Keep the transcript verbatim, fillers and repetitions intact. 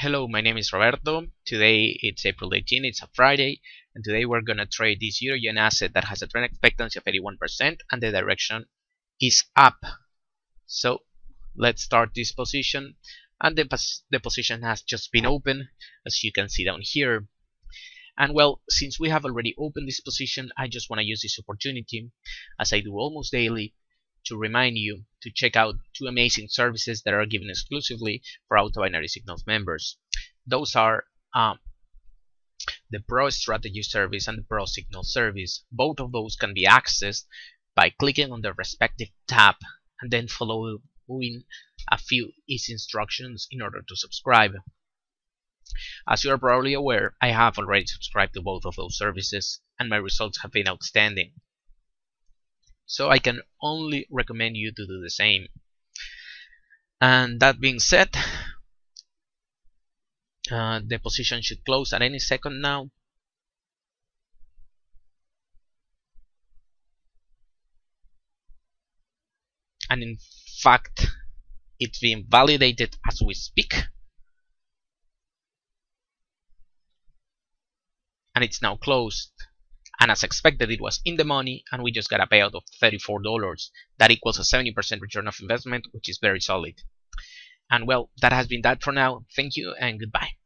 Hello, my name is Roberto. Today it's April eighteenth, it's a Friday, and today we're going to trade this Euroyen asset that has a trend expectancy of eighty-one percent and the direction is up. So let's start this position, and the, pos the position has just been opened, as you can see down here. And well, since we have already opened this position, I just want to use this opportunity, as I do almost daily, to remind you to check out two amazing services that are given exclusively for Auto Binary Signals members. Those are um, the Pro Strategy Service and the Pro Signal Service. Both of those can be accessed by clicking on the respective tab and then following a few easy instructions in order to subscribe. As you are probably aware, I have already subscribed to both of those services and my results have been outstanding. So I can only recommend you to do the same. And that being said, uh, the position should close at any second now. And in fact, it's being validated as we speak. And it's now closed. And as expected, it was in the money, and we just got a payout of thirty-four dollars. That equals a seventy percent return of investment, which is very solid. And well, that has been that for now. Thank you and goodbye.